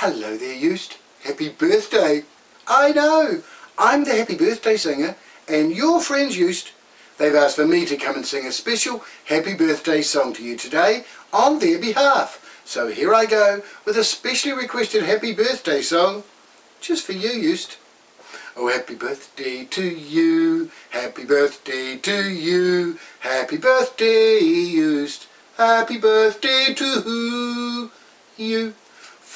Hello there, Joost. Happy birthday. I know. I'm the happy birthday singer, and your friends, Joost, they've asked for me to come and sing a special happy birthday song to you today on their behalf. So here I go with a specially requested happy birthday song just for you, Joost. Oh, happy birthday to you, happy birthday to you, happy birthday, Joost, happy birthday to you.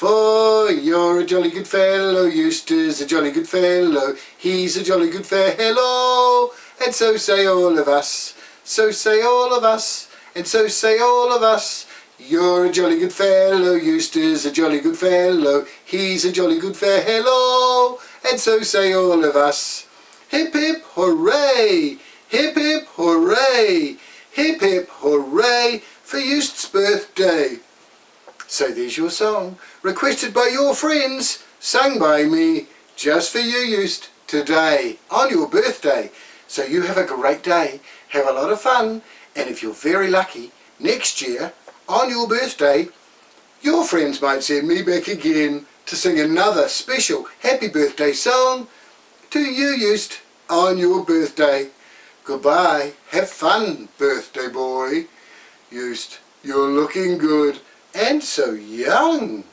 For you're a jolly good fellow, Eustace is a jolly good fellow, he's a jolly good fellow, and so say all of us, so say all of us, and so say all of us. You're a jolly good fellow, Eustace is a jolly good fellow, he's a jolly good fellow, and so say all of us. Hip hip hooray, hip hip hooray, hip hip hooray for Eustace's birthday. So there's your song, requested by your friends, sung by me, just for you, Joost, today, on your birthday. So you have a great day, have a lot of fun, and if you're very lucky, next year, on your birthday, your friends might send me back again to sing another special happy birthday song to you, Joost, on your birthday. Goodbye, have fun, birthday boy. Joost, you're looking good. And so young!